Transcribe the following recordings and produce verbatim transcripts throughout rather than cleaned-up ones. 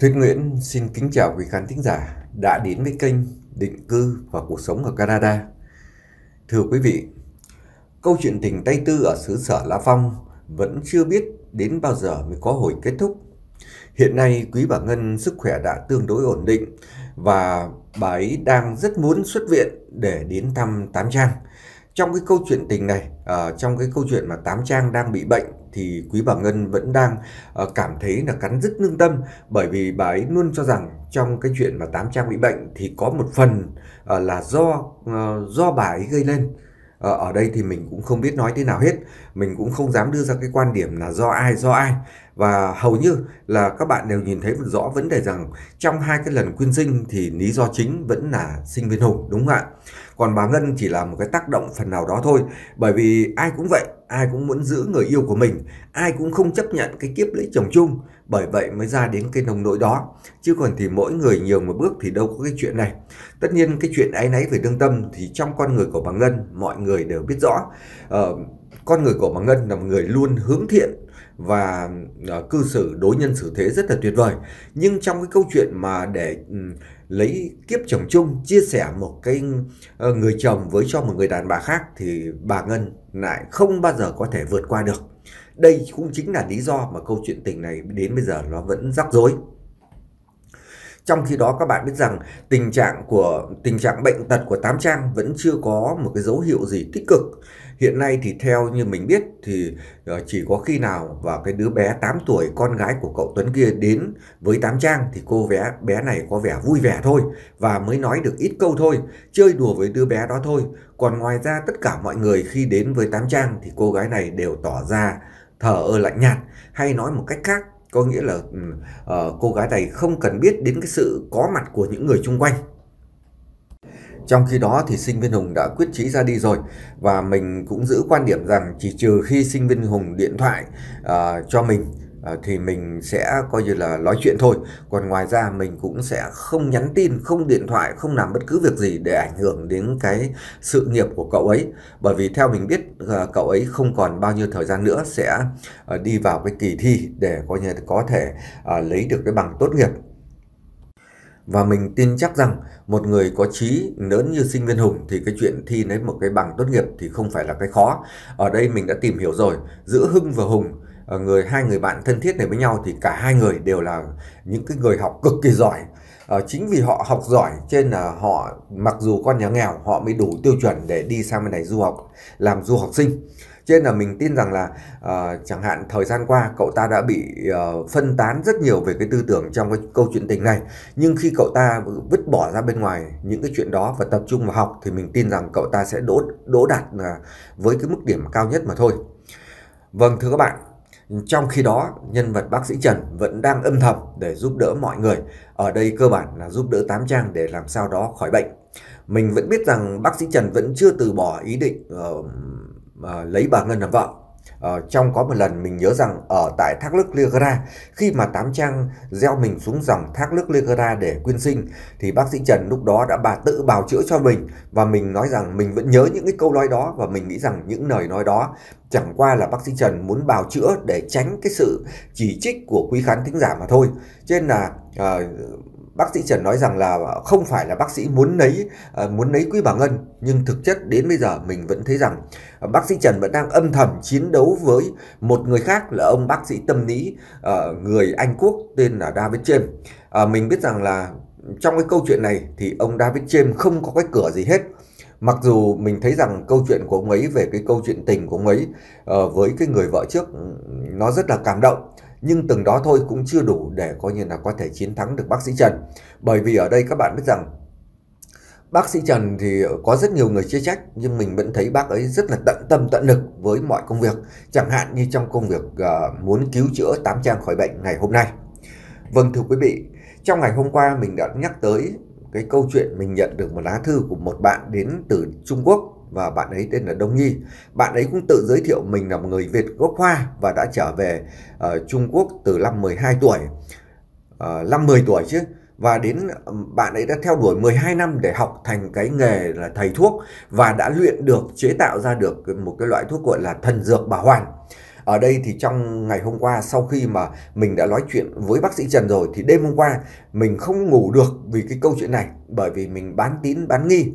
Thuyết Nguyễn xin kính chào quý khán thính giả đã đến với kênh Định Cư và Cuộc Sống ở Canada. Thưa quý vị, câu chuyện tình Tây Tư ở xứ sở La Phong vẫn chưa biết đến bao giờ mới có hồi kết thúc. Hiện nay quý bà Ngân sức khỏe đã tương đối ổn định và bà ấy đang rất muốn xuất viện để đến thăm Tám Trang. Trong cái câu chuyện tình này, uh, trong cái câu chuyện mà Tám Trang đang bị bệnh thì quý bà Ngân vẫn đang uh, cảm thấy là cắn rứt lương tâm, bởi vì bà ấy luôn cho rằng trong cái chuyện mà Tám Trang bị bệnh thì có một phần uh, là do uh, do bà ấy gây lên. Uh, ở đây thì mình cũng không biết nói thế nào hết, mình cũng không dám đưa ra cái quan điểm là do ai do ai. Và hầu như là các bạn đều nhìn thấy rõ vấn đề rằng trong hai cái lần quyên sinh thì lý do chính vẫn là sinh viên Hùng, đúng không ạ? Còn bà Ngân chỉ là một cái tác động phần nào đó thôi, bởi vì ai cũng vậy, ai cũng muốn giữ người yêu của mình, ai cũng không chấp nhận cái kiếp lấy chồng chung, bởi vậy mới ra đến cái nông nỗi đó. Chứ còn thì mỗi người nhiều một bước thì đâu có cái chuyện này. Tất nhiên cái chuyện áy náy về đương tâm thì trong con người của bà Ngân mọi người đều biết rõ. Ờ, con người của bà Ngân là một người luôn hướng thiện và uh, cư xử đối nhân xử thế rất là tuyệt vời. Nhưng trong cái câu chuyện mà để um, lấy kiếp chồng chung, chia sẻ một cái uh, người chồng với cho một người đàn bà khác thì bà Ngân lại không bao giờ có thể vượt qua được. Đây cũng chính là lý do mà câu chuyện tình này đến bây giờ nó vẫn rắc rối. Trong khi đó các bạn biết rằng tình trạng của tình trạng bệnh tật của Tám Trang vẫn chưa có một cái dấu hiệu gì tích cực. Hiện nay thì theo như mình biết thì chỉ có khi nào và cái đứa bé tám tuổi con gái của cậu Tuấn kia đến với Tám Trang thì cô bé bé này có vẻ vui vẻ thôi và mới nói được ít câu thôi, chơi đùa với đứa bé đó thôi. Còn ngoài ra tất cả mọi người khi đến với Tám Trang thì cô gái này đều tỏ ra thờ ơ lạnh nhạt, hay nói một cách khác, có nghĩa là uh, cô gái này không cần biết đến cái sự có mặt của những người xung quanh. Trong khi đó thì sinh viên Hùng đã quyết chí ra đi rồi, và mình cũng giữ quan điểm rằng chỉ trừ khi sinh viên Hùng điện thoại uh, cho mình uh, thì mình sẽ coi như là nói chuyện thôi. Còn ngoài ra mình cũng sẽ không nhắn tin, không điện thoại, không làm bất cứ việc gì để ảnh hưởng đến cái sự nghiệp của cậu ấy. Bởi vì theo mình biết uh, cậu ấy không còn bao nhiêu thời gian nữa sẽ uh, đi vào cái kỳ thi để coi như có thể uh, lấy được cái bằng tốt nghiệp. Và mình tin chắc rằng một người có chí lớn như sinh viên Hùng thì cái chuyện thi lấy một cái bằng tốt nghiệp thì không phải là cái khó. Ở đây mình đã tìm hiểu rồi, giữa Hưng và Hùng, người hai người bạn thân thiết này với nhau, thì cả hai người đều là những cái người học cực kỳ giỏi. À, chính vì họ học giỏi trên là họ, mặc dù con nhà nghèo, họ mới đủ tiêu chuẩn để đi sang bên này du học, làm du học sinh. Cho nên là mình tin rằng là uh, chẳng hạn thời gian qua cậu ta đã bị uh, phân tán rất nhiều về cái tư tưởng trong cái câu chuyện tình này. Nhưng khi cậu ta vứt bỏ ra bên ngoài những cái chuyện đó và tập trung vào học thì mình tin rằng cậu ta sẽ đỗ, đỗ đạt uh, với cái mức điểm cao nhất mà thôi. Vâng thưa các bạn, trong khi đó nhân vật bác sĩ Trần vẫn đang âm thầm để giúp đỡ mọi người. Ở đây cơ bản là giúp đỡ Tám Trang để làm sao đó khỏi bệnh. Mình vẫn biết rằng bác sĩ Trần vẫn chưa từ bỏ ý định uh, À, lấy bà Ngân làm vợ. à, Trong có một lần mình nhớ rằng ở tại thác nước Ligera, khi mà Tám Trang gieo mình xuống dòng thác nước Ligera để quyên sinh thì bác sĩ Trần lúc đó đã bà tự bào chữa cho mình. Và mình nói rằng mình vẫn nhớ những cái câu nói đó, và mình nghĩ rằng những lời nói đó chẳng qua là bác sĩ Trần muốn bào chữa để tránh cái sự chỉ trích của quý khán thính giả mà thôi. Cho nên là à, bác sĩ Trần nói rằng là không phải là bác sĩ muốn lấy muốn lấy quý bà Ngân, nhưng thực chất đến bây giờ mình vẫn thấy rằng bác sĩ Trần vẫn đang âm thầm chiến đấu với một người khác, là ông bác sĩ tâm lý người Anh Quốc tên là David James. À, mình biết rằng là trong cái câu chuyện này thì ông David James không có cái cửa gì hết. Mặc dù mình thấy rằng câu chuyện của ông ấy về cái câu chuyện tình của ông ấy uh, với cái người vợ trước nó rất là cảm động, nhưng từng đó thôi cũng chưa đủ để coi như là có thể chiến thắng được bác sĩ Trần. Bởi vì ở đây các bạn biết rằng bác sĩ Trần thì có rất nhiều người chê trách, nhưng mình vẫn thấy bác ấy rất là tận tâm tận lực với mọi công việc, chẳng hạn như trong công việc uh, muốn cứu chữa Tám Trang khỏi bệnh ngày hôm nay. Vâng thưa quý vị, trong ngày hôm qua mình đã nhắc tới cái câu chuyện mình nhận được một lá thư của một bạn đến từ Trung Quốc, và bạn ấy tên là Đông Nhi. Bạn ấy cũng tự giới thiệu mình là một người Việt gốc Hoa và đã trở về uh, Trung Quốc từ năm mười hai tuổi, uh, năm mười tuổi chứ. Và đến bạn ấy đã theo đuổi mười hai năm để học thành cái nghề là thầy thuốc, và đã luyện được, chế tạo ra được một cái loại thuốc gọi là thần dược bảo hoàn. Ở đây thì trong ngày hôm qua, sau khi mà mình đã nói chuyện với bác sĩ Trần rồi, thì đêm hôm qua mình không ngủ được vì cái câu chuyện này, bởi vì mình bán tín bán nghi.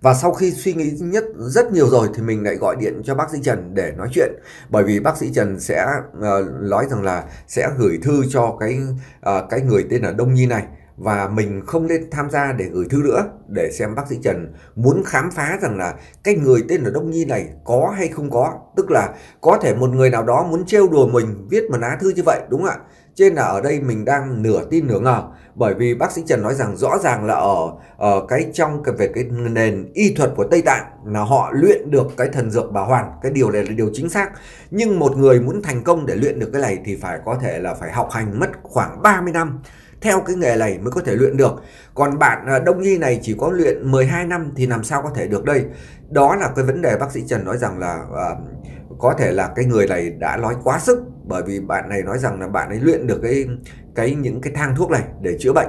Và sau khi suy nghĩ nhất rất nhiều rồi thì mình lại gọi điện cho bác sĩ Trần để nói chuyện. Bởi vì bác sĩ Trần sẽ uh, nói rằng là sẽ gửi thư cho cái uh, cái người tên là Đông Nhi này. Và mình không nên tham gia để gửi thư nữa, để xem bác sĩ Trần muốn khám phá rằng là cái người tên là Đông Nhi này có hay không có. Tức là có thể một người nào đó muốn trêu đùa mình viết một lá thư như vậy, đúng không ạ? Cho nên là ở đây mình đang nửa tin nửa ngờ, bởi vì bác sĩ Trần nói rằng rõ ràng là ở, ở cái trong cái, về cái nền y thuật của Tây Tạng là họ luyện được cái thần dược Bà Hoàn, cái điều này là điều chính xác. Nhưng một người muốn thành công để luyện được cái này thì phải có thể là phải học hành mất khoảng ba mươi năm. Theo cái nghề này mới có thể luyện được. Còn bạn Đông Nhi này chỉ có luyện mười hai năm thì làm sao có thể được đây. Đó là cái vấn đề bác sĩ Trần nói rằng là uh, có thể là cái người này đã nói quá sức. Bởi vì bạn này nói rằng là bạn ấy luyện được cái cái những cái thang thuốc này để chữa bệnh.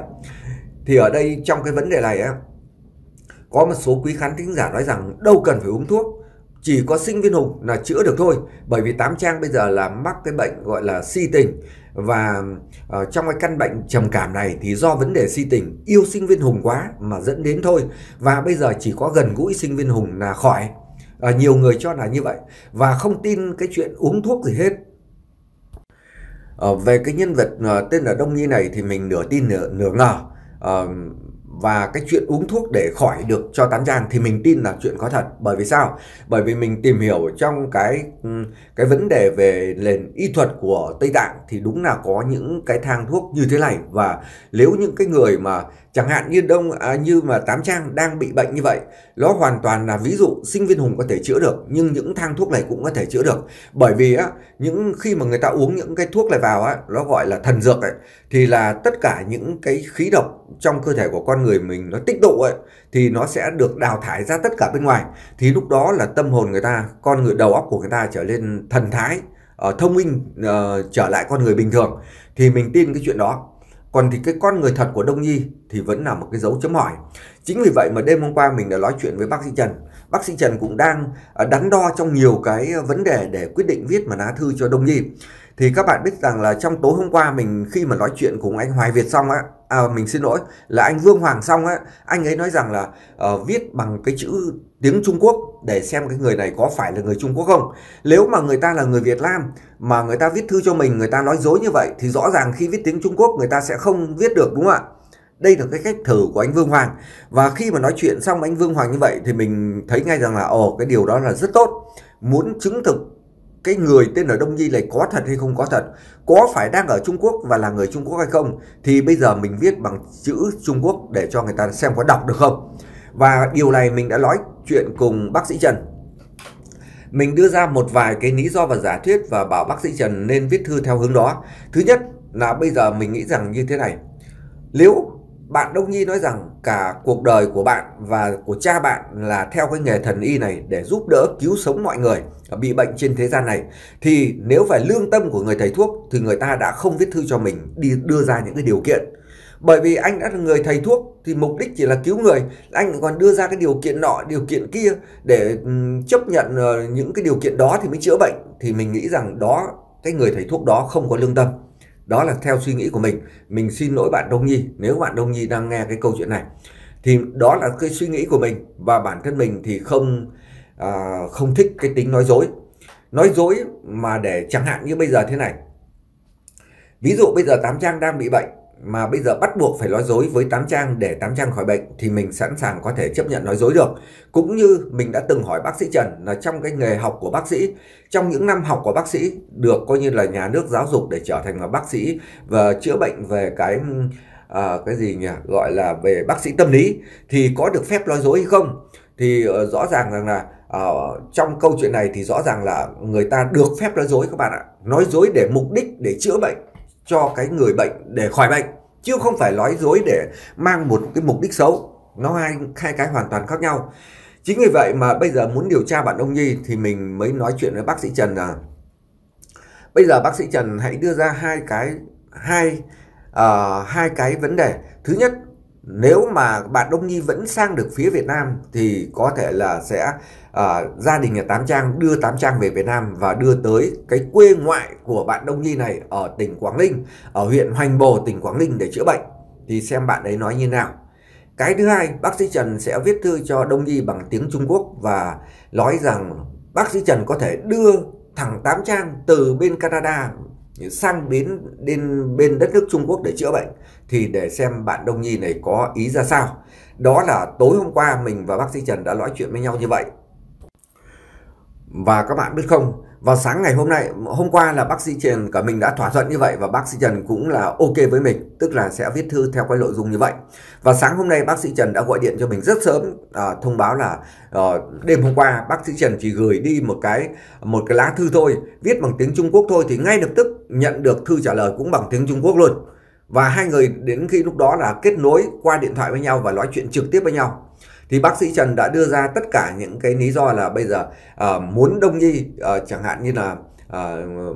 Thì ở đây trong cái vấn đề này á, có một số quý khán thính giả nói rằng đâu cần phải uống thuốc, chỉ có sinh viên Hùng là chữa được thôi. Bởi vì Tám Trang bây giờ là mắc cái bệnh gọi là si tình. Và uh, trong cái căn bệnh trầm cảm này thì do vấn đề si tình, yêu sinh viên Hùng quá mà dẫn đến thôi. Và bây giờ chỉ có gần gũi sinh viên Hùng là khỏi. uh, Nhiều người cho là như vậy và không tin cái chuyện uống thuốc gì hết. uh, Về cái nhân vật uh, tên là Đông Nhi này thì mình nửa tin nửa, nửa ngờ. uh, Và cái chuyện uống thuốc để khỏi được cho Tám Trang thì mình tin là chuyện có thật. Bởi vì sao? Bởi vì mình tìm hiểu trong cái cái vấn đề về nền y thuật của Tây Tạng thì đúng là có những cái thang thuốc như thế này. Và nếu những cái người mà chẳng hạn như Đông à, như mà Tám Trang đang bị bệnh như vậy, nó hoàn toàn là ví dụ sinh viên Hùng có thể chữa được, nhưng những thang thuốc này cũng có thể chữa được. Bởi vì á, những khi mà người ta uống những cái thuốc này vào á, nó gọi là thần dược ấy, thì là tất cả những cái khí độc trong cơ thể của con người mình nó tích tụ ấy, thì nó sẽ được đào thải ra tất cả bên ngoài. Thì lúc đó là tâm hồn người ta, con người, đầu óc của người ta trở lên thần thái, uh, thông minh, uh, trở lại con người bình thường. Thì mình tin cái chuyện đó. Còn thì cái con người thật của Đông Nhi thì vẫn là một cái dấu chấm hỏi. Chính vì vậy mà đêm hôm qua mình đã nói chuyện với bác sĩ Trần. Bác sĩ Trần cũng đang đắn đo trong nhiều cái vấn đề để quyết định viết một lá thư cho Đông Nhi. Thì các bạn biết rằng là trong tối hôm qua mình khi mà nói chuyện cùng anh Hoài Việt xong á, à, mình xin lỗi là anh Vương Hoàng xong á, anh ấy nói rằng là uh, viết bằng cái chữ tiếng Trung Quốc để xem cái người này có phải là người Trung Quốc không. Nếu mà người ta là người Việt Nam mà người ta viết thư cho mình, người ta nói dối như vậy thì rõ ràng khi viết tiếng Trung Quốc người ta sẽ không viết được, đúng không ạ? Đây là cái cách thử của anh Vương Hoàng. Và khi mà nói chuyện xong anh Vương Hoàng như vậy thì mình thấy ngay rằng là ồ, cái điều đó là rất tốt. Muốn chứng thực cái người tên là Đông Nhi này có thật hay không có thật, có phải đang ở Trung Quốc và là người Trung Quốc hay không, thì bây giờ mình viết bằng chữ Trung Quốc để cho người ta xem có đọc được không. Và điều này mình đã nói chuyện cùng bác sĩ Trần. Mình đưa ra một vài cái lý do và giả thuyết và bảo bác sĩ Trần nên viết thư theo hướng đó. Thứ nhất là bây giờ mình nghĩ rằng như thế này. Nếu bạn Đông Nhi nói rằng cả cuộc đời của bạn và của cha bạn là theo cái nghề thần y này để giúp đỡ cứu sống mọi người bị bệnh trên thế gian này, thì nếu phải lương tâm của người thầy thuốc thì người ta đã không viết thư cho mình đi đưa ra những cái điều kiện. Bởi vì anh đã là người thầy thuốc thì mục đích chỉ là cứu người, anh còn đưa ra cái điều kiện nọ, điều kiện kia để chấp nhận những cái điều kiện đó thì mới chữa bệnh. Thì mình nghĩ rằng đó, cái người thầy thuốc đó không có lương tâm. Đó là theo suy nghĩ của mình. Mình xin lỗi bạn Đông Nhi, nếu bạn Đông Nhi đang nghe cái câu chuyện này. Thì đó là cái suy nghĩ của mình. Và bản thân mình thì không à, không thích cái tính nói dối. Nói dối mà để chẳng hạn như bây giờ thế này. Ví dụ bây giờ Tám Trang đang bị bệnh, mà bây giờ bắt buộc phải nói dối với Tám Trang để Tám Trang khỏi bệnh, thì mình sẵn sàng có thể chấp nhận nói dối được. Cũng như mình đã từng hỏi bác sĩ Trần là trong cái nghề học của bác sĩ, trong những năm học của bác sĩ được coi như là nhà nước giáo dục để trở thành là bác sĩ và chữa bệnh về cái à, cái gì nhỉ, gọi là về bác sĩ tâm lý, thì có được phép nói dối hay không. Thì uh, rõ ràng rằng là uh, trong câu chuyện này thì rõ ràng là người ta được phép nói dối các bạn ạ. Nói dối để mục đích để chữa bệnh cho cái người bệnh để khỏi bệnh, chứ không phải nói dối để mang một cái mục đích xấu. Nó hai, hai cái hoàn toàn khác nhau. Chính vì vậy mà bây giờ muốn điều tra bạn Đông Nhi thì mình mới nói chuyện với bác sĩ Trần là bây giờ bác sĩ Trần hãy đưa ra hai cái hai, uh, hai cái vấn đề. Thứ nhất Nếu mà bạn Đông Nhi vẫn sang được phía Việt Nam thì có thể là sẽ uh, gia đình nhà Tám Trang đưa Tám Trang về Việt Nam và đưa tới cái quê ngoại của bạn Đông Nhi này ở tỉnh Quảng Ninh, ở huyện Hoành Bồ, tỉnh Quảng Ninh để chữa bệnh. Thì xem bạn ấy nói như nào. Cái thứ hai, bác sĩ Trần sẽ viết thư cho Đông Nhi bằng tiếng Trung Quốc và nói rằng bác sĩ Trần có thể đưa thằng Tám Trang từ bên Canada sang đến, đến bên đất nước Trung Quốc để chữa bệnh. Thì để xem bạn Đông Nhi này có ý ra sao. Đó là tối hôm qua mình và bác sĩ Trần đã nói chuyện với nhau như vậy. Và các bạn biết không, vào sáng ngày hôm nay, hôm qua là bác sĩ Trần cả mình đã thỏa thuận như vậy và bác sĩ Trần cũng là ok với mình, tức là sẽ viết thư theo cái nội dung như vậy. Và sáng hôm nay bác sĩ Trần đã gọi điện cho mình rất sớm, à, thông báo là à, đêm hôm qua bác sĩ Trần chỉ gửi đi một cái một cái lá thư thôi, viết bằng tiếng Trung Quốc thôi, thì ngay lập tức nhận được thư trả lời cũng bằng tiếng Trung Quốc luôn. Và hai người đến khi lúc đó là kết nối qua điện thoại với nhau và nói chuyện trực tiếp với nhau. Thì bác sĩ Trần đã đưa ra tất cả những cái lý do là bây giờ uh, muốn Đông Nhi uh, chẳng hạn như là uh,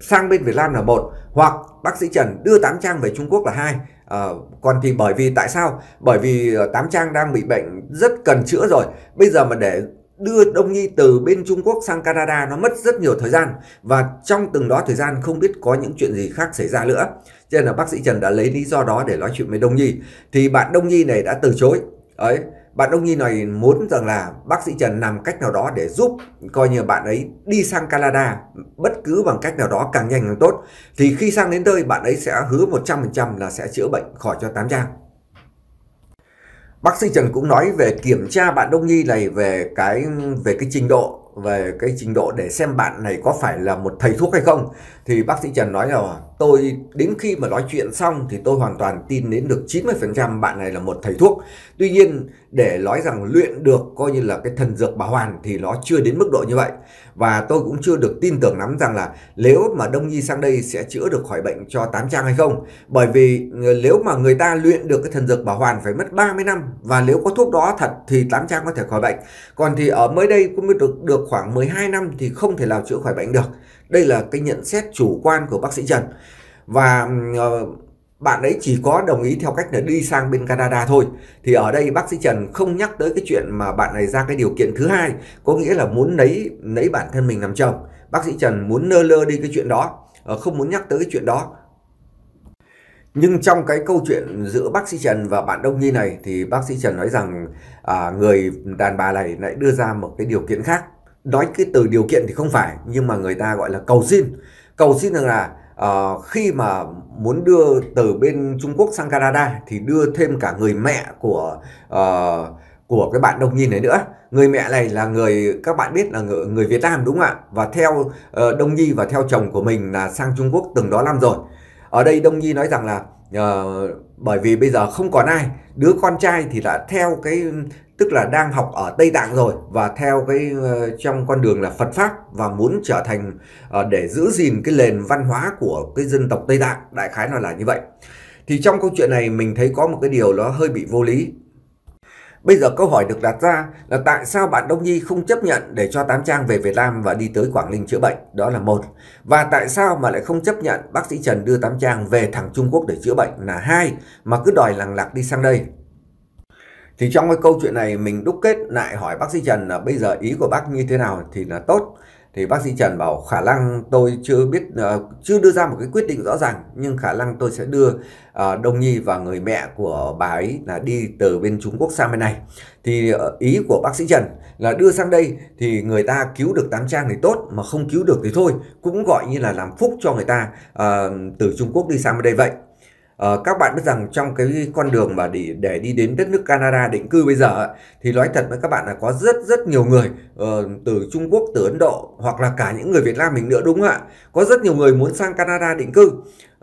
sang bên Việt Nam là một, hoặc bác sĩ Trần đưa Tám Trang về Trung Quốc là hai. Uh, còn thì bởi vì tại sao? Bởi vì uh, Tám Trang đang bị bệnh rất cần chữa rồi. Bây giờ mà để đưa Đông Nhi từ bên Trung Quốc sang Canada nó mất rất nhiều thời gian, và trong từng đó thời gian không biết có những chuyện gì khác xảy ra nữa. Cho nên là bác sĩ Trần đã lấy lý do đó để nói chuyện với Đông Nhi. Thì bạn Đông Nhi này đã từ chối. Ấy, bạn Đông Nhi này muốn rằng là bác sĩ Trần làm cách nào đó để giúp coi như bạn ấy đi sang Canada bất cứ bằng cách nào đó, càng nhanh càng tốt. Thì khi sang đến nơi bạn ấy sẽ hứa một trăm phần trăm là sẽ chữa bệnh khỏi cho Tám Trang. Bác sĩ Trần cũng nói về kiểm tra bạn Đông Nhi này về cái về cái trình độ về cái trình độ để xem bạn này có phải là một thầy thuốc hay không. Thì bác sĩ Trần nói là tôi đến khi mà nói chuyện xong thì tôi hoàn toàn tin đến được chín mươi phần trăm bạn này là một thầy thuốc. Tuy nhiên để nói rằng luyện được coi như là cái thần dược bảo hoàn thì nó chưa đến mức độ như vậy. Và tôi cũng chưa được tin tưởng lắm rằng là nếu mà Đông Nhi sang đây sẽ chữa được khỏi bệnh cho Tám Trang hay không. Bởi vì nếu mà người ta luyện được cái thần dược bảo hoàn phải mất ba mươi năm, và nếu có thuốc đó thật thì Tám Trang có thể khỏi bệnh. Còn thì ở mới đây cũng được được khoảng mười hai năm thì không thể nào chữa khỏi bệnh được. Đây là cái nhận xét chủ quan của bác sĩ Trần. Và uh, bạn ấy chỉ có đồng ý theo cách là đi sang bên Canada thôi. Thì ở đây bác sĩ Trần không nhắc tới cái chuyện mà bạn này ra cái điều kiện thứ hai, có nghĩa là muốn lấy lấy bản thân mình làm chồng. Bác sĩ Trần muốn nơ lơ đi cái chuyện đó, uh, không muốn nhắc tới cái chuyện đó. Nhưng trong cái câu chuyện giữa bác sĩ Trần và bạn Đông Nhi này thì bác sĩ Trần nói rằng uh, người đàn bà này lại đưa ra một cái điều kiện khác. Nói cái từ điều kiện thì không phải, nhưng mà người ta gọi là cầu xin. Cầu xin rằng là uh, khi mà muốn đưa từ bên Trung Quốc sang Canada thì đưa thêm cả người mẹ của uh, của cái bạn Đông Nhi này nữa. Người mẹ này là người, các bạn biết là người, người Việt Nam đúng không ạ? Và theo uh, Đông Nhi và theo chồng của mình là sang Trung Quốc từng đó năm rồi. Ở đây Đông Nhi nói rằng là uh, bởi vì bây giờ không còn ai, đứa con trai thì đã theo cái... tức là đang học ở Tây Tạng rồi và theo cái uh, trong con đường là Phật Pháp, và muốn trở thành uh, để giữ gìn cái nền văn hóa của cái dân tộc Tây Tạng, đại khái nó là như vậy. Thì trong câu chuyện này mình thấy có một cái điều nó hơi bị vô lý. Bây giờ câu hỏi được đặt ra là tại sao bạn Đông Nhi không chấp nhận để cho Tám Trang về Việt Nam và đi tới Quảng Ninh chữa bệnh, đó là một. Và tại sao mà lại không chấp nhận bác sĩ Trần đưa Tám Trang về thẳng Trung Quốc để chữa bệnh là hai, mà cứ đòi lằng lạc đi sang đây. Thì trong cái câu chuyện này mình đúc kết lại hỏi bác sĩ Trần là bây giờ ý của bác như thế nào thì là tốt. Thì bác sĩ Trần bảo khả năng tôi chưa biết, uh, chưa đưa ra một cái quyết định rõ ràng, nhưng khả năng tôi sẽ đưa uh, Đông Nhi và người mẹ của bà ấy là đi từ bên Trung Quốc sang bên này. Thì uh, ý của bác sĩ Trần là đưa sang đây thì người ta cứu được Tám Trang thì tốt, mà không cứu được thì thôi, cũng gọi như là làm phúc cho người ta uh, từ Trung Quốc đi sang bên đây vậy. Uh, các bạn biết rằng trong cái con đường mà để, để đi đến đất nước Canada định cư bây giờ thì nói thật với các bạn là có rất rất nhiều người uh, từ Trung Quốc, từ Ấn Độ, hoặc là cả những người Việt Nam mình nữa đúng không ạ? Có rất nhiều người muốn sang Canada định cư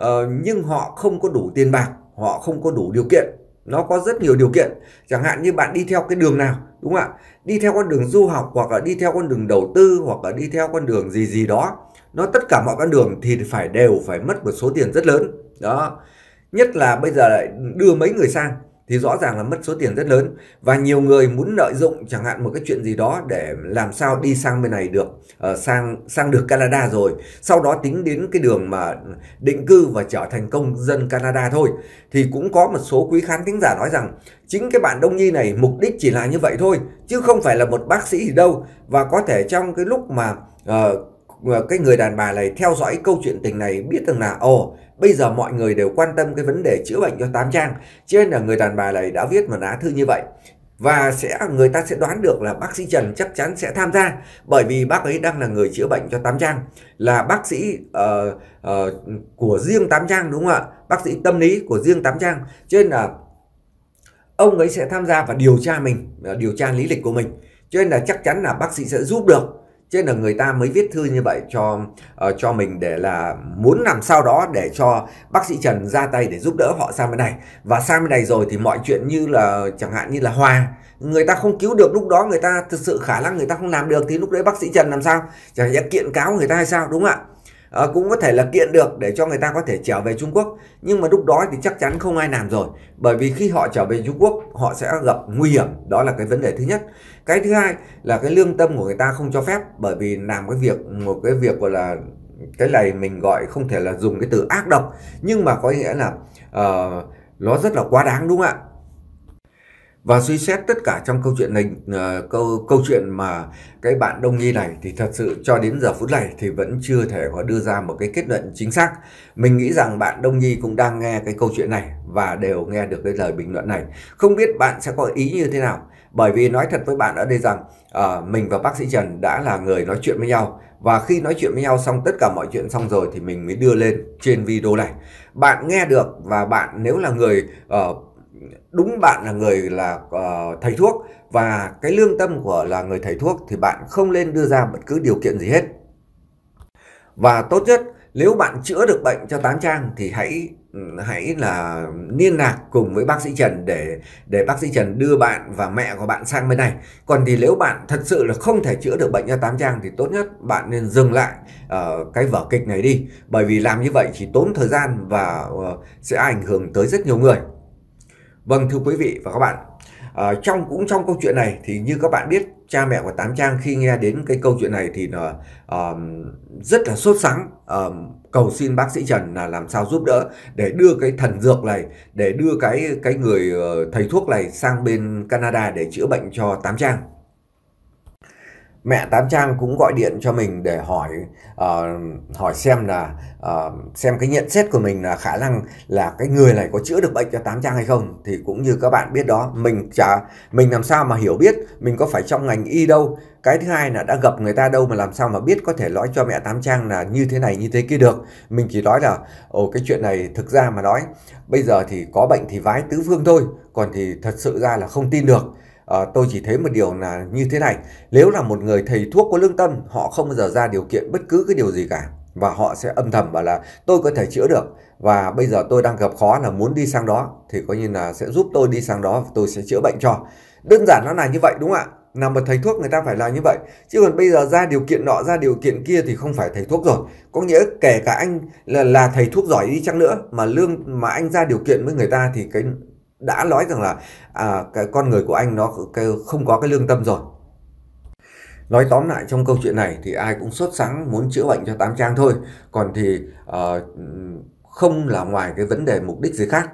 uh, nhưng họ không có đủ tiền bạc, họ không có đủ điều kiện. Nó có rất nhiều điều kiện, chẳng hạn như bạn đi theo cái đường nào đúng không ạ? Đi theo con đường du học, hoặc là đi theo con đường đầu tư, hoặc là đi theo con đường gì gì đó. Nó tất cả mọi con đường thì phải đều phải mất một số tiền rất lớn đó. Nhất là bây giờ lại đưa mấy người sang thì rõ ràng là mất số tiền rất lớn. Và nhiều người muốn lợi dụng chẳng hạn một cái chuyện gì đó để làm sao đi sang bên này được, uh, sang sang được Canada rồi. Sau đó tính đến cái đường mà định cư và trở thành công dân Canada thôi. Thì cũng có một số quý khán thính giả nói rằng chính cái bạn Đông Nhi này mục đích chỉ là như vậy thôi, chứ không phải là một bác sĩ gì đâu. Và có thể trong cái lúc mà uh, cái người đàn bà này theo dõi câu chuyện tình này biết rằng là ồ, oh, bây giờ mọi người đều quan tâm cái vấn đề chữa bệnh cho Tám Trang, cho nên là người đàn bà này đã viết một lá thư như vậy. Và sẽ người ta sẽ đoán được là bác sĩ Trần chắc chắn sẽ tham gia, bởi vì bác ấy đang là người chữa bệnh cho Tám Trang, là bác sĩ uh, uh, của riêng Tám Trang, đúng không ạ? Bác sĩ tâm lý của riêng Tám Trang, cho nên là ông ấy sẽ tham gia và điều tra mình, điều tra lý lịch của mình, cho nên là chắc chắn là bác sĩ sẽ giúp được. Cho nên là người ta mới viết thư như vậy cho uh, cho mình, để là muốn làm sao đó để cho bác sĩ Trần ra tay để giúp đỡ họ sang bên này. Và sang bên này rồi thì mọi chuyện như là chẳng hạn như là Hòa, người ta không cứu được lúc đó, người ta thực sự khả năng người ta không làm được, thì lúc đấy bác sĩ Trần làm sao? Chẳng hạn kiện cáo người ta hay sao, đúng không ạ? À, cũng có thể là kiện được để cho người ta có thể trở về Trung Quốc. Nhưng mà lúc đó thì chắc chắn không ai làm rồi, bởi vì khi họ trở về Trung Quốc họ sẽ gặp nguy hiểm. Đó là cái vấn đề thứ nhất. Cái thứ hai là cái lương tâm của người ta không cho phép, bởi vì làm cái việc, một cái việc gọi là, cái này mình gọi không thể là dùng cái từ ác độc, nhưng mà có nghĩa là uh, nó rất là quá đáng, đúng không ạ? Và suy xét tất cả trong câu chuyện này, uh, câu câu chuyện mà cái bạn Đông Nhi này, thì thật sự cho đến giờ phút này thì vẫn chưa thể có đưa ra một cái kết luận chính xác. Mình nghĩ rằng bạn Đông Nhi cũng đang nghe cái câu chuyện này và đều nghe được cái lời bình luận này. Không biết bạn sẽ có ý như thế nào? Bởi vì nói thật với bạn ở đây rằng uh, mình và bác sĩ Trần đã là người nói chuyện với nhau. Và khi nói chuyện với nhau xong, tất cả mọi chuyện xong rồi thì mình mới đưa lên trên video này. Bạn nghe được, và bạn nếu là người... Uh, đúng bạn là người là uh, thầy thuốc, và cái lương tâm của là người thầy thuốc, thì bạn không nên đưa ra bất cứ điều kiện gì hết. Và tốt nhất nếu bạn chữa được bệnh cho Tám Trang thì hãy hãy là liên lạc cùng với bác sĩ Trần để để bác sĩ Trần đưa bạn và mẹ của bạn sang bên này. Còn thì nếu bạn thật sự là không thể chữa được bệnh cho Tám Trang thì tốt nhất bạn nên dừng lại uh, cái vở kịch này đi, bởi vì làm như vậy chỉ tốn thời gian và uh, sẽ ảnh hưởng tới rất nhiều người. Vâng, thưa quý vị và các bạn, à, trong cũng trong câu chuyện này thì như các bạn biết, cha mẹ của Tám Trang khi nghe đến cái câu chuyện này thì là uh, rất là sốt sắng, uh, cầu xin bác sĩ Trần là làm sao giúp đỡ để đưa cái thần dược này, để đưa cái cái người uh, thầy thuốc này sang bên Canada để chữa bệnh cho Tám Trang. Mẹ Tám Trang cũng gọi điện cho mình để hỏi uh, hỏi xem là uh, xem cái nhận xét của mình là khả năng là cái người này có chữa được bệnh cho Tám Trang hay không. Thì cũng như các bạn biết đó, mình chả mình làm sao mà hiểu biết, mình có phải trong ngành y đâu. Cái thứ hai là đã gặp người ta đâu mà làm sao mà biết có thể nói cho mẹ Tám Trang là như thế này như thế kia được. Mình chỉ nói là ồ, cái chuyện này thực ra mà nói bây giờ thì có bệnh thì vái tứ phương thôi, còn thì thật sự ra là không tin được. À, tôi chỉ thấy một điều là như thế này, nếu là một người thầy thuốc có lương tâm, họ không bao giờ ra điều kiện bất cứ cái điều gì cả, và họ sẽ âm thầm bảo là tôi có thể chữa được, và bây giờ tôi đang gặp khó là muốn đi sang đó, thì coi như là sẽ giúp tôi đi sang đó, tôi sẽ chữa bệnh cho. Đơn giản nó là như vậy, đúng không ạ? Là một thầy thuốc người ta phải là như vậy, chứ còn bây giờ ra điều kiện nọ ra điều kiện kia thì không phải thầy thuốc rồi. Có nghĩa kể cả anh là, là thầy thuốc giỏi đi chăng nữa mà lương mà anh ra điều kiện với người ta thì cái đã nói rằng là à, cái con người của anh nó cái, không có cái lương tâm rồi. Nói tóm lại, trong câu chuyện này thì ai cũng sốt sắng muốn chữa bệnh cho Tám Trang thôi, còn thì uh, không là ngoài cái vấn đề mục đích gì khác.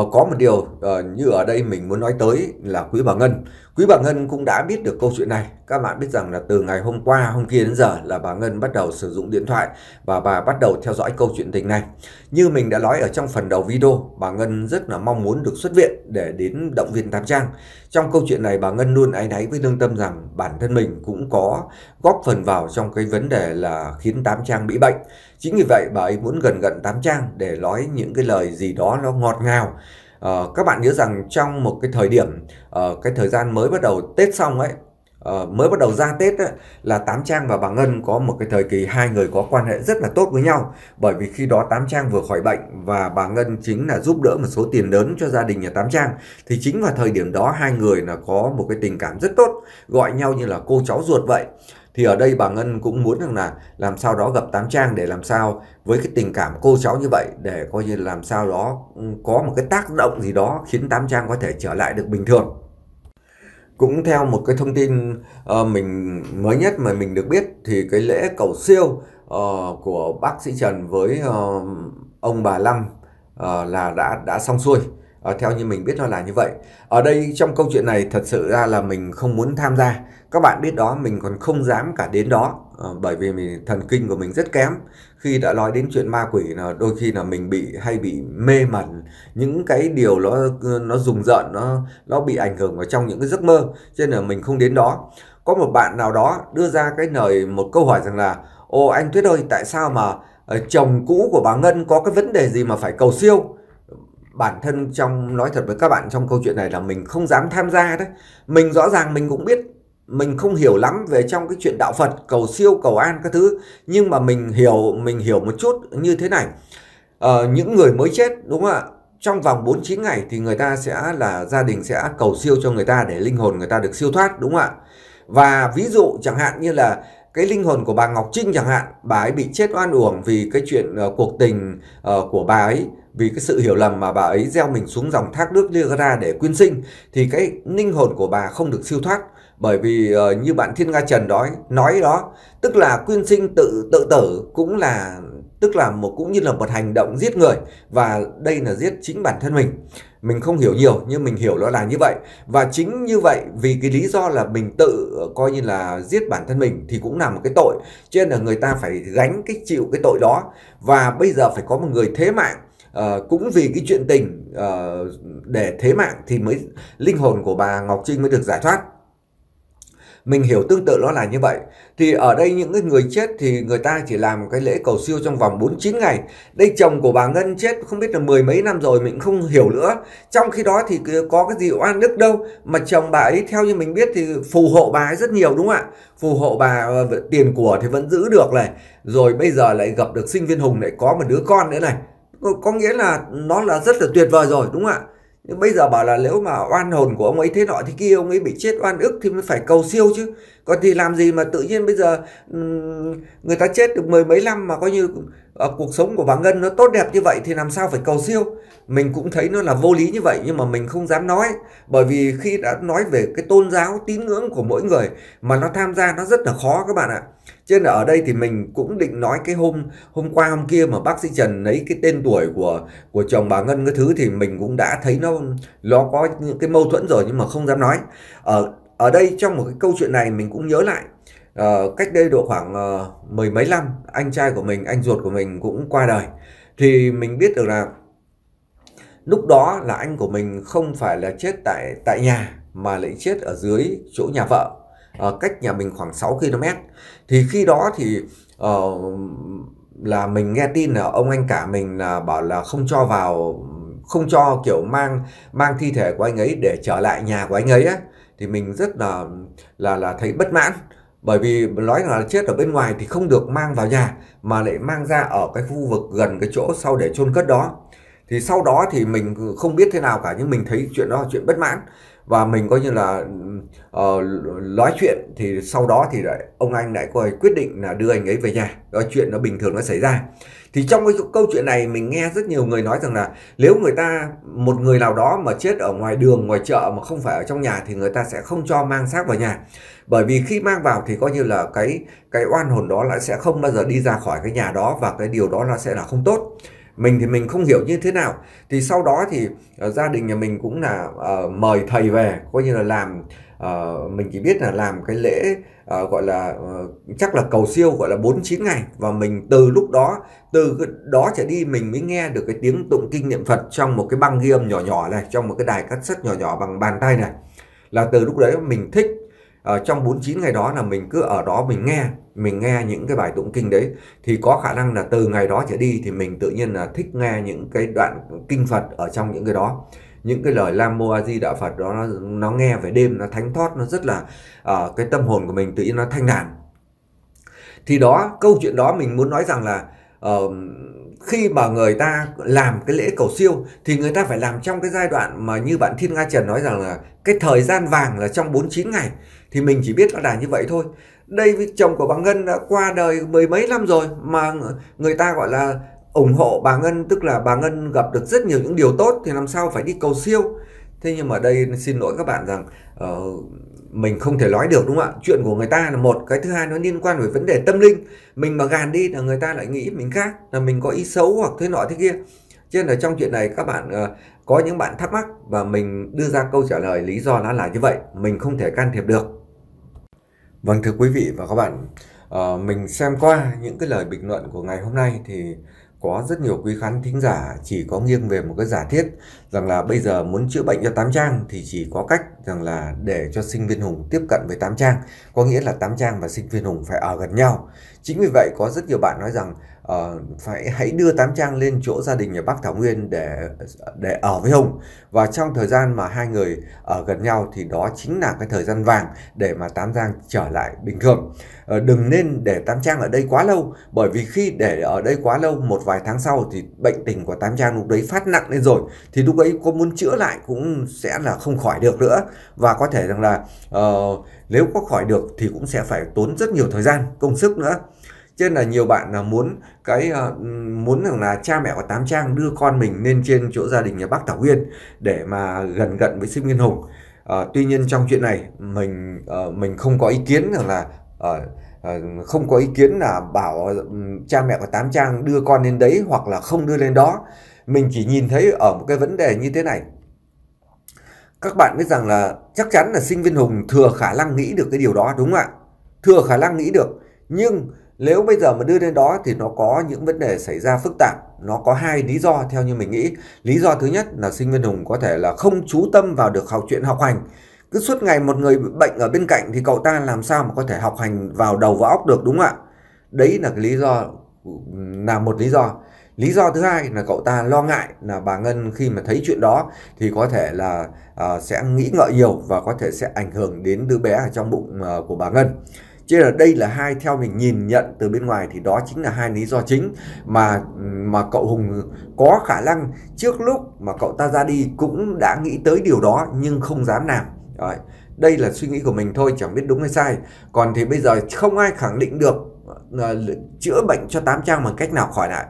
Uh, có một điều uh, như ở đây mình muốn nói tới là quý bà Ngân. Quý bà Ngân cũng đã biết được câu chuyện này. Các bạn biết rằng là từ ngày hôm qua, hôm kia đến giờ là bà Ngân bắt đầu sử dụng điện thoại và bà bắt đầu theo dõi câu chuyện tình này. Như mình đã nói ở trong phần đầu video, bà Ngân rất là mong muốn được xuất viện để đến động viên Tám Trang. Trong câu chuyện này bà Ngân luôn áy náy với lương tâm rằng bản thân mình cũng có góp phần vào trong cái vấn đề là khiến Tám Trang bị bệnh. Chính vì vậy bà ấy muốn gần gần Tám Trang để nói những cái lời gì đó nó ngọt ngào. Uh, các bạn nhớ rằng trong một cái thời điểm uh, cái thời gian mới bắt đầu Tết xong ấy, uh, mới bắt đầu ra Tết ấy, là Tám Trang và bà Ngân có một cái thời kỳ hai người có quan hệ rất là tốt với nhau, bởi vì khi đó Tám Trang vừa khỏi bệnh và bà Ngân chính là giúp đỡ một số tiền lớn cho gia đình nhà Tám Trang. Thì chính vào thời điểm đó hai người là có một cái tình cảm rất tốt, gọi nhau như là cô cháu ruột vậy. Thì ở đây bà Ngân cũng muốn rằng là làm sao đó gặp Tám Trang để làm sao với cái tình cảm cô cháu như vậy, để coi như làm sao đó có một cái tác động gì đó khiến Tám Trang có thể trở lại được bình thường. Cũng theo một cái thông tin uh, mình mới nhất mà mình được biết thì cái lễ cầu siêu uh, của bác sĩ Trần với uh, ông bà Lâm uh, là đã đã xong xuôi. Uh, theo như mình biết nó là như vậy. Ở đây trong câu chuyện này thật sự ra là mình không muốn tham gia. Các bạn biết đó, mình còn không dám cả đến đó. Uh, bởi vì mình, thần kinh của mình rất kém. Khi đã nói đến chuyện ma quỷ là đôi khi là mình bị hay bị mê mẩn những cái điều nó nó rùng rợn, nó nó bị ảnh hưởng vào trong những cái giấc mơ, cho nên là mình không đến đó. Có một bạn nào đó đưa ra cái lời một câu hỏi rằng là ô anh Thuyết ơi, tại sao mà chồng cũ của bà Ngân có cái vấn đề gì mà phải cầu siêu? Bản thân trong nói thật với các bạn, trong câu chuyện này là mình không dám tham gia đấy. Mình rõ ràng mình cũng biết mình không hiểu lắm về trong cái chuyện đạo Phật, cầu siêu, cầu an các thứ, nhưng mà mình hiểu mình hiểu một chút như thế này. Ờ, những người mới chết, đúng không ạ, trong vòng bốn mươi chín ngày thì người ta sẽ là gia đình sẽ cầu siêu cho người ta để linh hồn người ta được siêu thoát, đúng không ạ. Và ví dụ chẳng hạn như là cái linh hồn của bà Ngọc Trinh chẳng hạn, bà ấy bị chết oan uổng vì cái chuyện uh, cuộc tình uh, của bà ấy, vì cái sự hiểu lầm mà bà ấy gieo mình xuống dòng thác nước Ligera để quyên sinh, thì cái linh hồn của bà không được siêu thoát. Bởi vì uh, như bạn Thiên Nga Trần nói, nói đó, tức là quyên sinh tự tự tử cũng là tức là một cũng như là một hành động giết người, và đây là giết chính bản thân mình. Mình không hiểu nhiều nhưng mình hiểu nó là như vậy. Và chính như vậy, vì cái lý do là mình tự coi như là giết bản thân mình thì cũng là một cái tội, cho nên là người ta phải gánh cái chịu cái tội đó. Và bây giờ phải có một người thế mạng. À, cũng vì cái chuyện tình à, để thế mạng thì mới linh hồn của bà Ngọc Trinh mới được giải thoát. Mình hiểu tương tự nó là như vậy. Thì ở đây những cái người chết thì người ta chỉ làm cái lễ cầu siêu trong vòng bốn mươi chín ngày. Đây chồng của bà Ngân chết không biết là mười mấy năm rồi, mình không hiểu nữa. Trong khi đó thì có cái gì oan đức đâu, mà chồng bà ấy theo như mình biết thì phù hộ bà ấy rất nhiều, đúng không ạ. Phù hộ bà, tiền của thì vẫn giữ được này, rồi bây giờ lại gặp được sinh viên Hùng, lại có một đứa con nữa này, có nghĩa là nó là rất là tuyệt vời rồi, đúng không ạ. Nhưng bây giờ bảo là nếu mà oan hồn của ông ấy thế nọ thì kia, ông ấy bị chết oan ức thì mới phải cầu siêu chứ. Còn thì làm gì mà tự nhiên bây giờ người ta chết được mười mấy năm mà coi như cuộc sống của bà Ngân nó tốt đẹp như vậy thì làm sao phải cầu siêu. Mình cũng thấy nó là vô lý như vậy, nhưng mà mình không dám nói. Bởi vì khi đã nói về cái tôn giáo tín ngưỡng của mỗi người mà nó tham gia nó rất là khó các bạn ạ. Cho nên ở đây thì mình cũng định nói cái hôm hôm qua hôm kia mà bác sĩ Trần lấy cái tên tuổi của của chồng bà Ngân cái thứ, thì mình cũng đã thấy nó nó có những cái mâu thuẫn rồi nhưng mà không dám nói. Ở ở đây trong một cái câu chuyện này mình cũng nhớ lại uh, cách đây độ khoảng uh, mười mấy năm, anh trai của mình, anh ruột của mình cũng qua đời. Thì mình biết được là lúc đó là anh của mình không phải là chết tại tại nhà mà lại chết ở dưới chỗ nhà vợ, uh, cách nhà mình khoảng sáu ki lô mét. Thì khi đó thì uh, là mình nghe tin là ông anh cả mình là bảo là không cho vào, không cho kiểu mang mang thi thể của anh ấy để trở lại nhà của anh ấy á. Thì mình rất là là là thấy bất mãn, bởi vì nói là chết ở bên ngoài thì không được mang vào nhà mà lại mang ra ở cái khu vực gần cái chỗ sau để chôn cất đó. Thì sau đó thì mình không biết thế nào cả, nhưng mình thấy chuyện đó là chuyện bất mãn, và mình coi như là uh, nói chuyện. Thì sau đó thì lại ông anh lại coi quyết định là đưa anh ấy về nhà. Đó, chuyện nó bình thường nó xảy ra. Thì trong cái câu chuyện này mình nghe rất nhiều người nói rằng là nếu người ta, một người nào đó mà chết ở ngoài đường, ngoài chợ mà không phải ở trong nhà thì người ta sẽ không cho mang xác vào nhà. Bởi vì khi mang vào thì coi như là cái cái oan hồn đó lại sẽ không bao giờ đi ra khỏi cái nhà đó, và cái điều đó nó sẽ là không tốt. Mình thì mình không hiểu như thế nào. Thì sau đó thì uh, gia đình nhà mình cũng là uh, mời thầy về, coi như là làm uh, mình chỉ biết là làm cái lễ uh, gọi là uh, chắc là cầu siêu, gọi là bốn mươi chín ngày. Và mình từ lúc đó, từ đó trở đi mình mới nghe được cái tiếng tụng kinh niệm Phật trong một cái băng ghi âm nhỏ nhỏ này, trong một cái đài cassette nhỏ nhỏ bằng bàn tay này. Là từ lúc đấy mình thích. Ờ, trong bốn mươi chín ngày đó là mình cứ ở đó mình nghe mình nghe những cái bài tụng kinh đấy. Thì có khả năng là từ ngày đó trở đi thì mình tự nhiên là thích nghe những cái đoạn kinh Phật ở trong những cái đó, những cái lời Nam Mô A Di Đà Phật đó. Nó, nó nghe về đêm nó thánh thót, nó rất là uh, cái tâm hồn của mình tự nhiên nó thanh đản. Thì đó, câu chuyện đó mình muốn nói rằng là uh, khi mà người ta làm cái lễ cầu siêu thì người ta phải làm trong cái giai đoạn mà như bạn Thiên Nga Trần nói rằng là cái thời gian vàng là trong bốn mươi chín ngày. Thì mình chỉ biết nó là như vậy thôi. David, chồng của bà Ngân đã qua đời mười mấy năm rồi mà người ta gọi là ủng hộ bà Ngân, tức là bà Ngân gặp được rất nhiều những điều tốt thì làm sao phải đi cầu siêu. Thế nhưng mà đây xin lỗi các bạn rằng uh, mình không thể nói được, đúng không ạ? Chuyện của người ta là một, cái thứ hai nó liên quan về vấn đề tâm linh. Mình mà gàn đi là người ta lại nghĩ mình khác, là mình có ý xấu hoặc thế nọ thế kia. Cho nên là trong chuyện này các bạn uh, có những bạn thắc mắc và mình đưa ra câu trả lời lý do nó là như vậy, mình không thể can thiệp được. Vâng, thưa quý vị và các bạn, uh, mình xem qua những cái lời bình luận của ngày hôm nay thì có rất nhiều quý khán thính giả chỉ có nghiêng về một cái giả thiết rằng là bây giờ muốn chữa bệnh cho Tám Trang thì chỉ có cách rằng là để cho sinh viên Hùng tiếp cận với Tám Trang, có nghĩa là Tám Trang và sinh viên Hùng phải ở gần nhau. Chính vì vậy có rất nhiều bạn nói rằng uh, phải hãy đưa Tám Trang lên chỗ gia đình nhà bác Thảo Nguyên để để ở với Hùng, và trong thời gian mà hai người ở gần nhau thì đó chính là cái thời gian vàng để mà Tám Trang trở lại bình thường. Uh, đừng nên để Tám Trang ở đây quá lâu, bởi vì khi để ở đây quá lâu một vài tháng sau thì bệnh tình của Tám Trang lúc đấy phát nặng lên rồi, thì lúc ấy có muốn chữa lại cũng sẽ là không khỏi được nữa, và có thể rằng là uh, nếu có khỏi được thì cũng sẽ phải tốn rất nhiều thời gian, công sức nữa. Cho nên là nhiều bạn là muốn cái uh, muốn rằng là cha mẹ của Tám Trang đưa con mình lên trên chỗ gia đình nhà bác Thảo Nguyên để mà gần gần với sinh viên Hùng. Uh, tuy nhiên trong chuyện này mình uh, mình không có ý kiến rằng là uh, uh, không có ý kiến là bảo cha mẹ của Tám Trang đưa con lên đấy hoặc là không đưa lên đó. Mình chỉ nhìn thấy ở một cái vấn đề như thế này. Các bạn biết rằng là chắc chắn là sinh viên Hùng thừa khả năng nghĩ được cái điều đó, đúng không ạ? Thừa khả năng nghĩ được. Nhưng nếu bây giờ mà đưa lên đó thì nó có những vấn đề xảy ra phức tạp. Nó có hai lý do theo như mình nghĩ. Lý do thứ nhất là sinh viên Hùng có thể là không chú tâm vào được học chuyện học hành. Cứ suốt ngày một người bệnh ở bên cạnh thì cậu ta làm sao mà có thể học hành vào đầu và óc được, đúng không ạ? Đấy là cái lý do, là một lý do. Lý do thứ hai là cậu ta lo ngại là bà Ngân khi mà thấy chuyện đó thì có thể là uh, sẽ nghĩ ngợi nhiều và có thể sẽ ảnh hưởng đến đứa bé ở trong bụng uh, của bà Ngân. Chứ là đây là hai, theo mình nhìn nhận từ bên ngoài thì đó chính là hai lý do chính mà mà cậu Hùng có khả năng trước lúc mà cậu ta ra đi cũng đã nghĩ tới điều đó nhưng không dám làm. Đấy. Đây là suy nghĩ của mình thôi, chẳng biết đúng hay sai. Còn thì bây giờ không ai khẳng định được uh, chữa bệnh cho Tám Trang bằng cách nào khỏi lại.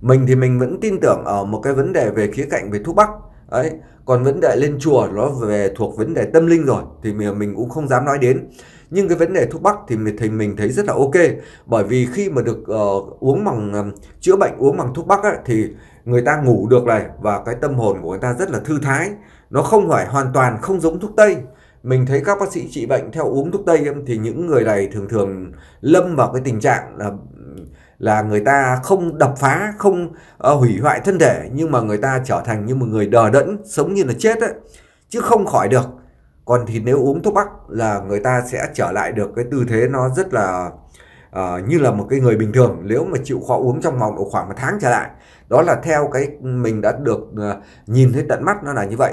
Mình thì mình vẫn tin tưởng ở một cái vấn đề về khía cạnh về thuốc bắc ấy, còn vấn đề lên chùa nó về thuộc vấn đề tâm linh rồi thì mình, mình cũng không dám nói đến. Nhưng cái vấn đề thuốc bắc thì mình, thì mình thấy rất là ok, bởi vì khi mà được uh, uống bằng uh, chữa bệnh uống bằng thuốc bắc ấy, thì người ta ngủ được này, và cái tâm hồn của người ta rất là thư thái. Nó không phải hoàn toàn không giống thuốc tây. Mình thấy các bác sĩ trị bệnh theo uống thuốc tây thì những người này thường thường lâm vào cái tình trạng là là người ta không đập phá, không uh, hủy hoại thân thể, nhưng mà người ta trở thành như một người đờ đẫn, sống như là chết ấy, chứ không khỏi được. Còn thì nếu uống thuốc bắc là người ta sẽ trở lại được cái tư thế nó rất là uh, như là một cái người bình thường, nếu mà chịu khó uống trong vòng độ khoảng một tháng trở lại. Đó là theo cái mình đã được uh, nhìn thấy tận mắt, nó là như vậy.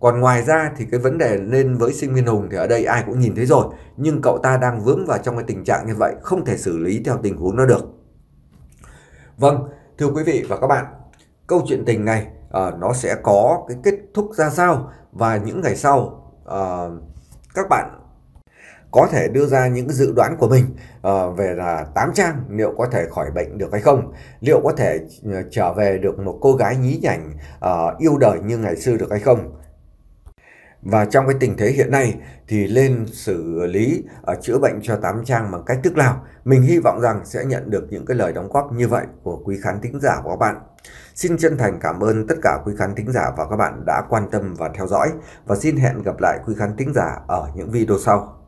Còn ngoài ra thì cái vấn đề lên với sinh viên Hùng thì ở đây ai cũng nhìn thấy rồi, nhưng cậu ta đang vướng vào trong cái tình trạng như vậy, không thể xử lý theo tình huống nó được. Vâng, thưa quý vị và các bạn, câu chuyện tình này uh, nó sẽ có cái kết thúc ra sao, và những ngày sau uh, các bạn có thể đưa ra những dự đoán của mình uh, về là Tám Trang liệu có thể khỏi bệnh được hay không, liệu có thể trở về được một cô gái nhí nhảnh uh, yêu đời như ngày xưa được hay không. Và trong cái tình thế hiện nay thì lên xử lý uh, chữa bệnh cho Tám Trang bằng cách thức nào? Mình hy vọng rằng sẽ nhận được những cái lời đóng góp như vậy của quý khán thính giả của các bạn. Xin chân thành cảm ơn tất cả quý khán thính giả và các bạn đã quan tâm và theo dõi, và xin hẹn gặp lại quý khán thính giả ở những video sau.